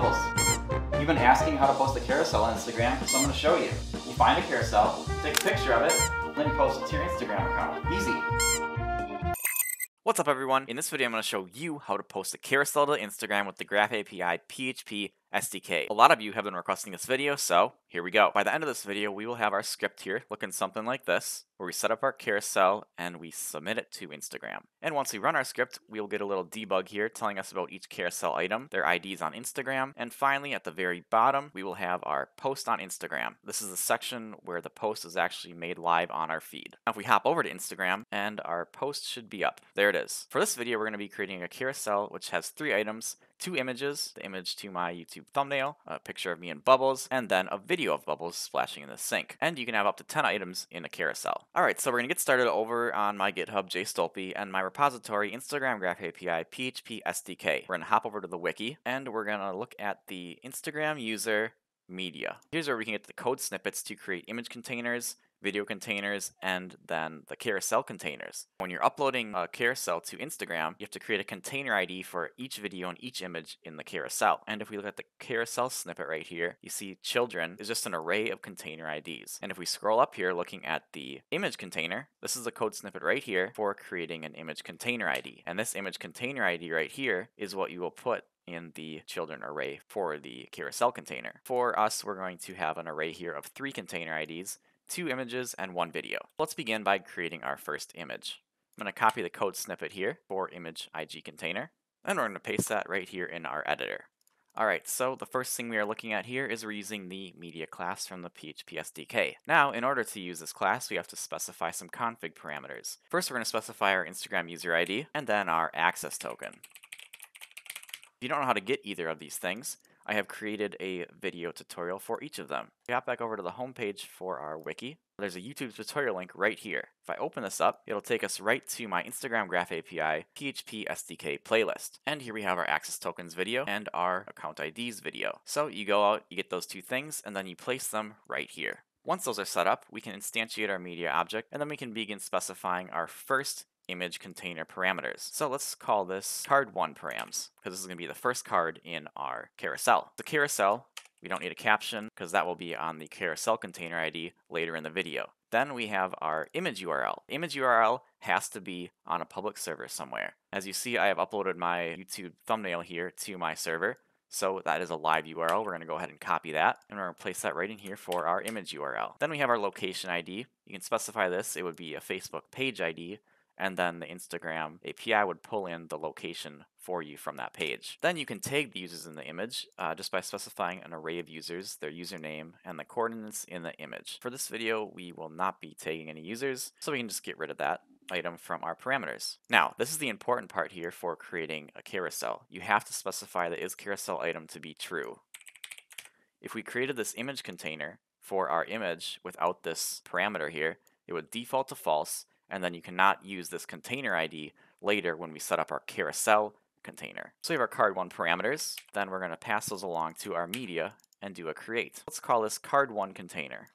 bubbles. You've been asking how to post a carousel on Instagram, so I'm going to show you. You find a carousel, take a picture of it, then post it to your Instagram account. Easy. What's up everyone? In this video I'm going to show you how to post a carousel to Instagram with the Graph API PHP SDK. A lot of you have been requesting this video, so here we go. By the end of this video we will have our script here looking something like this, where we set up our carousel and we submit it to Instagram. And once we run our script we will get a little debug here telling us about each carousel item, their IDs on Instagram, and finally at the very bottom we will have our post on Instagram. This is the section where the post is actually made live on our feed. Now if we hop over to Instagram, and our post should be up. There it is. For this video we're going to be creating a carousel which has 3 items, 2 images, the image to my YouTube thumbnail, a picture of me and Bubbles, and then a video of Bubbles splashing in the sink. And you can have up to 10 items in a carousel. Alright, so we're going to get started over on my GitHub, jstolpe, and my repository, Instagram Graph API PHP SDK. We're going to hop over to the wiki, and we're going to look at the Instagram user media. Here's where we can get the code snippets to create image containers, video containers, and then the carousel containers. When you're uploading a carousel to Instagram, you have to create a container ID for each video and each image in the carousel. And if we look at the carousel snippet right here, you see children is just an array of container IDs. And if we scroll up here looking at the image container, this is the code snippet right here for creating an image container ID. And this image container ID right here is what you will put in the children array for the carousel container. For us, we're going to have an array here of 3 container IDs, 2 images, and 1 video. Let's begin by creating our first image. I'm going to copy the code snippet here for image IG container, and we're going to paste that right here in our editor. Alright, so the first thing we are looking at here is we're using the media class from the PHP SDK. Now, in order to use this class, we have to specify some config parameters. First, we're going to specify our Instagram user ID, and then our access token. If you don't know how to get either of these things, I have created a video tutorial for each of them. We hop back over to the home page for our wiki. There's a YouTube tutorial link right here. If I open this up, it'll take us right to my Instagram Graph API PHP SDK playlist. And here we have our access tokens video and our account IDs video. So you go out, you get those 2 things, and then you place them right here. Once those are set up, we can instantiate our media object, and then we can begin specifying our first image container parameters. So let's call this card 1 params, because this is going to be the first card in our carousel. The carousel, we don't need a caption because that will be on the carousel container ID later in the video. Then we have our image URL. Image URL has to be on a public server somewhere. As you see, I have uploaded my YouTube thumbnail here to my server. So that is a live URL. We're going to go ahead and copy that, and we're going to place that right in here for our image URL. Then we have our location ID. You can specify this. It would be a Facebook page ID, and then the Instagram API would pull in the location for you from that page. Then you can tag the users in the image just by specifying an array of users, their username, and the coordinates in the image. For this video, we will not be tagging any users, so we can just get rid of that item from our parameters. Now, this is the important part here for creating a carousel. You have to specify the isCarouselItem to be true. If we created this image container for our image without this parameter here, it would default to false, and then you cannot use this container ID later when we set up our carousel container. So we have our card 1 parameters, then we're going to pass those along to our media and do a create. Let's call this card 1 container.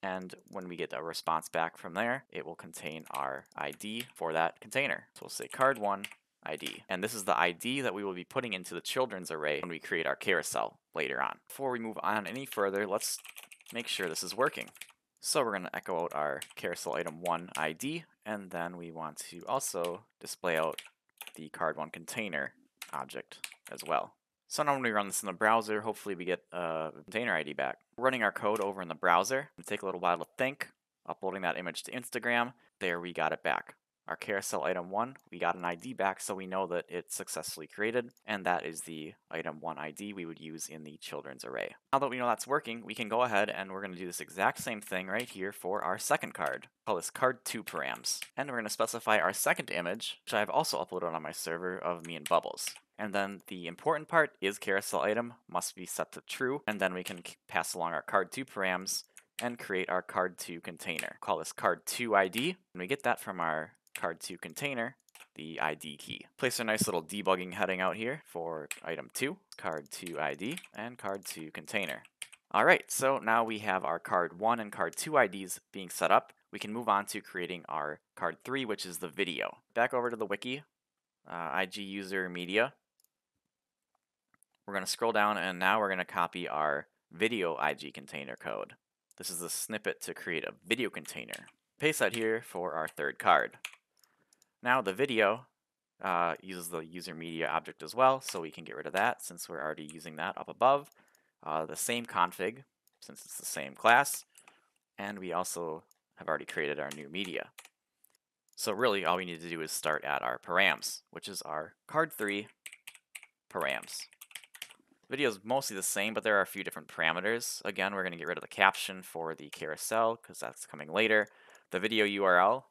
And when we get a response back from there, it will contain our ID for that container. So we'll say card 1 ID. And this is the ID that we will be putting into the children's array when we create our carousel later on. Before we move on any further, let's make sure this is working. So we're going to echo out our carousel item 1 ID, and then we want to also display out the card 1 container object as well. So now when we run this in the browser, hopefully we get a container ID back. We're running our code over in the browser. It'll take a little while to think. Uploading that image to Instagram, there we got it back. Our carousel item 1, we got an ID back, so we know that it's successfully created, and that is the item 1 ID we would use in the children's array. Now that we know that's working, we can go ahead and we're going to do this exact same thing right here for our second card. Call this card 2 params. And we're going to specify our second image, which I've also uploaded on my server, of me and Bubbles. And then the important part is carousel item must be set to true, and then we can pass along our card 2 params and create our card 2 container. Call this card 2 ID, and we get that from our card 2 container, the ID key. Place a nice little debugging heading out here for item 2, card 2 ID, and card 2 container. Alright, so now we have our card 1 and card 2 IDs being set up. We can move on to creating our card 3, which is the video. Back over to the wiki, IG user media. We're going to scroll down, and now we're going to copy our video IG container code. This is a snippet to create a video container. Paste that here for our third card. Now the video uses the user media object as well, so we can get rid of that since we're already using that up above. The same config since it's the same class, and we also have already created our new media. So really all we need to do is start at our params, which is our card 3 params. The video is mostly the same, but there are a few different parameters. Again, we're going to get rid of the caption for the carousel because that's coming later. The video URL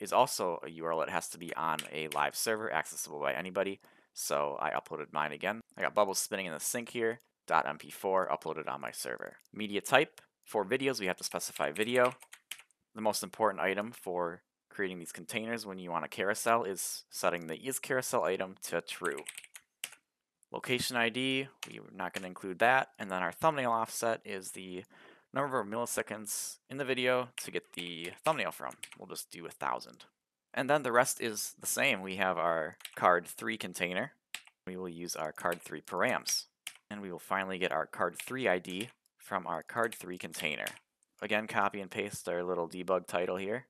is also a URL that has to be on a live server accessible by anybody. So I uploaded mine again. I got bubbles spinning in the sink here. .mp4 uploaded on my server. Media type. For videos, we have to specify video. The most important item for creating these containers when you want a carousel is setting the isCarouselItem to true. Location ID, we're not going to include that. And then our thumbnail offset is the number of milliseconds in the video to get the thumbnail from. We'll just do 1,000. And then the rest is the same. We have our card 3 container. We will use our card 3 params. And we will finally get our card 3 ID from our card 3 container. Again, copy and paste our little debug title here.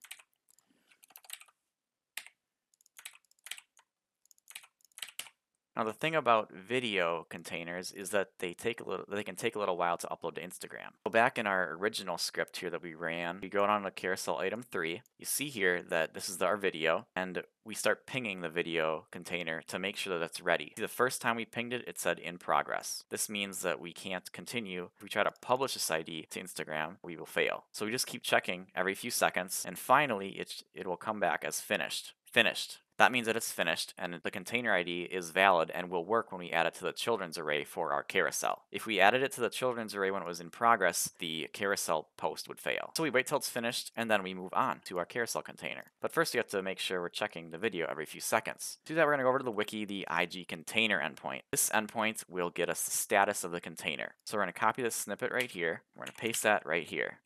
Now the thing about video containers is that they can take a little while to upload to Instagram. So back in our original script here that we ran, we go down to carousel item 3. You see here that this is our video, and we start pinging the video container to make sure that it's ready. The first time we pinged it, it said in progress. This means that we can't continue. If we try to publish this ID to Instagram, we will fail. So we just keep checking every few seconds, and finally it will come back as finished. Finished. That means that it's finished, and the container ID is valid and will work when we add it to the children's array for our carousel. If we added it to the children's array when it was in progress, the carousel post would fail. So we wait till it's finished, and then we move on to our carousel container. But first, we have to make sure we're checking the video every few seconds. To do that, we're going to go over to the wiki, the IG container endpoint. This endpoint will get us the status of the container. So we're going to copy this snippet right here. We're going to paste that right here.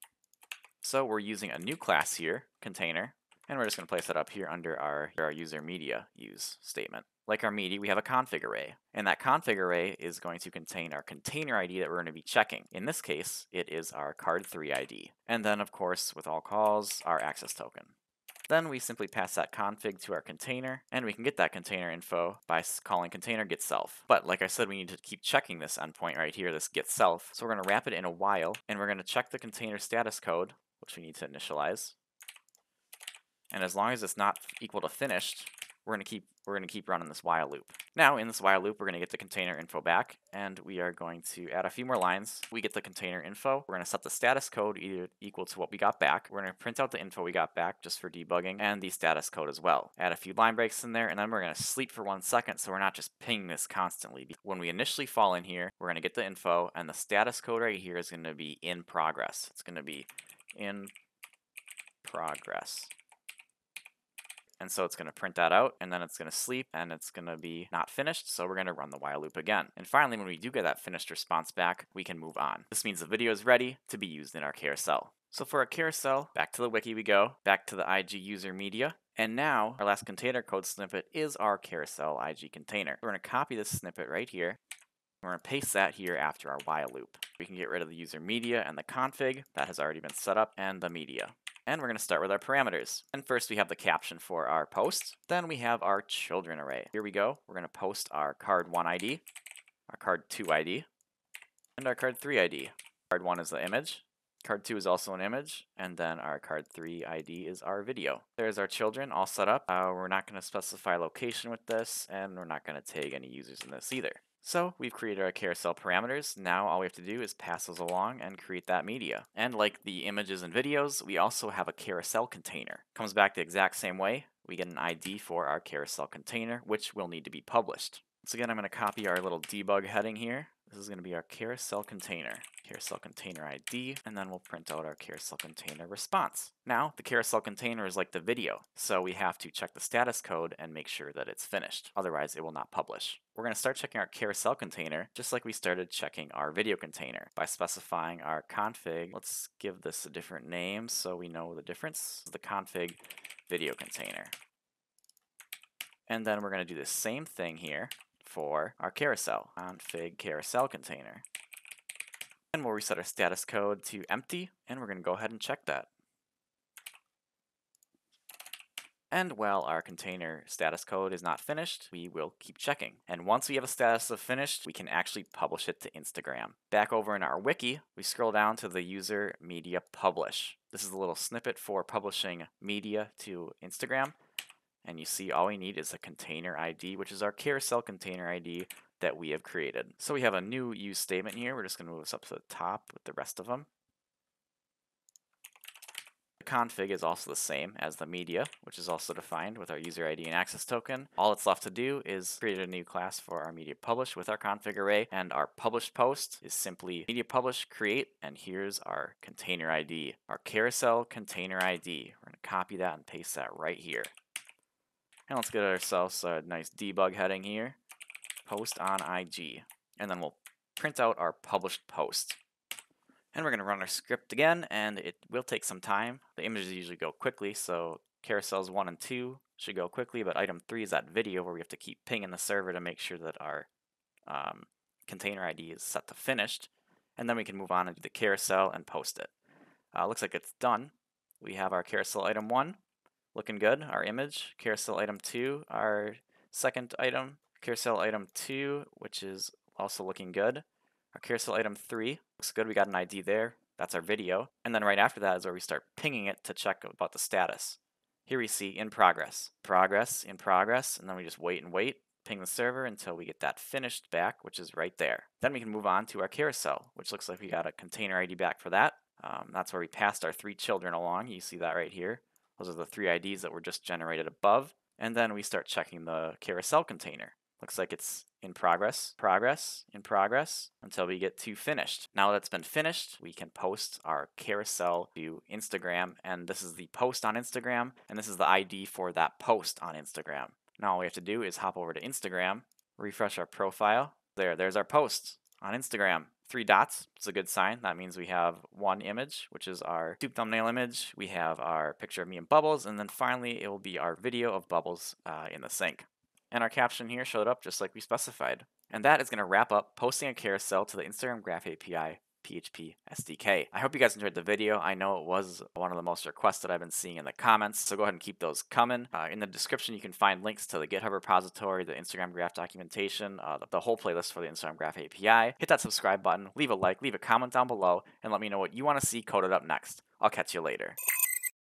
So we're using a new class here, container. And we're just going to place that up here under our user media use statement. Like our media, we have a config array. And that config array is going to contain our container ID that we're going to be checking. In this case, it is our card 3 ID. And then, of course, with all calls, our access token. Then we simply pass that config to our container, and we can get that container info by calling container getSelf. But like I said, we need to keep checking this endpoint right here, this getSelf. So we're going to wrap it in a while, and we're going to check the container status code, which we need to initialize. And as long as it's not equal to finished, we're gonna keep running this while loop. Now in this while loop, we're gonna get the container info back, and we are going to add a few more lines. We get the container info. We're gonna set the status code either equal to what we got back. We're gonna print out the info we got back just for debugging, and the status code as well. Add a few line breaks in there, and then we're gonna sleep for 1 second, so we're not just pinging this constantly. When we initially fall in here, we're gonna get the info, and the status code right here is gonna be in progress. It's gonna be in progress. And so it's going to print that out, and then it's going to sleep, and it's going to be not finished, so we're going to run the while loop again. And finally, when we do get that finished response back, we can move on. This means the video is ready to be used in our carousel. So for our carousel, back to the wiki we go, back to the IG user media, and now our last container code snippet is our carousel IG container. We're going to copy this snippet right here. We're going to paste that here after our while loop. We can get rid of the user media and the config that has already been set up, and the media. And we're going to start with our parameters. And first we have the caption for our post. Then we have our children array. Here we go. We're going to post our card 1 ID, our card 2 ID, and our card 3 ID. Card 1 is the image. Card 2 is also an image, and then our card 3 ID is our video. There's our children all set up. We're not going to specify location with this, and we're not going to tag any users in this either. So we've created our carousel parameters. Now all we have to do is pass those along and create that media. And like the images and videos, we also have a carousel container. Comes back the exact same way. We get an ID for our carousel container, which will need to be published. Once again, I'm going to copy our little debug heading here. This is going to be our carousel container ID, and then we'll print out our carousel container response. Now, the carousel container is like the video, so we have to check the status code and make sure that it's finished. Otherwise, it will not publish. We're going to start checking our carousel container just like we started checking our video container by specifying our config. Let's give this a different name so we know the difference. The config video container. And then we're going to do the same thing here for our carousel, config carousel container. And we'll reset our status code to empty, and we're going to go ahead and check that. And while our container status code is not finished, we will keep checking. And once we have a status of finished, we can actually publish it to Instagram. Back over in our wiki, we scroll down to the user media publish. This is a little snippet for publishing media to Instagram. And you see all we need is a container ID, which is our carousel container ID that we have created. So we have a new use statement here. We're just going to move this up to the top with the rest of them. Config is also the same as the media, which is also defined with our user ID and access token. All it's left to do is create a new class for our media publish with our config array, and our published post is simply media publish create, and here's our container ID, our carousel container ID. We're going to copy that and paste that right here. And let's get ourselves a nice debug heading here, post on IG, and then we'll print out our published post. And we're going to run our script again, and it will take some time. The images usually go quickly, so carousels 1 and 2 should go quickly, but item 3 is that video where we have to keep pinging the server to make sure that our container ID is set to finished, and then we can move on and do the carousel and post it. Looks like it's done. We have our carousel item 1 looking good, our image, carousel item 2, our second item, carousel item 2, which is also looking good. Our carousel item 3 looks good. We got an ID there. That's our video. And then right after that is where we start pinging it to check about the status. Here we see in progress, progress, in progress, and then we just wait and wait, ping the server until we get that finished back, which is right there. Then we can move on to our carousel, which looks like we got a container ID back for that. That's where we passed our 3 children along. You see that right here. Those are the 3 IDs that were just generated above. And then we start checking the carousel container. Looks like it's in progress, progress, in progress, until we get to finished. Now that it's been finished, we can post our carousel to Instagram, and this is the post on Instagram, and this is the ID for that post on Instagram. Now all we have to do is hop over to Instagram, refresh our profile. There's our post on Instagram. 3 dots, it's a good sign. That means we have 1 image, which is our soup thumbnail image. We have our picture of me and Bubbles, and then finally it will be our video of Bubbles in the sink. And our caption here showed up just like we specified. And that is going to wrap up posting a carousel to the Instagram Graph API PHP SDK. I hope you guys enjoyed the video. I know it was one of the most requested I've been seeing in the comments, so go ahead and keep those coming. In the description, you can find links to the GitHub repository, the Instagram Graph documentation, the whole playlist for the Instagram Graph API. Hit that subscribe button, leave a like, leave a comment down below, and let me know what you want to see coded up next. I'll catch you later.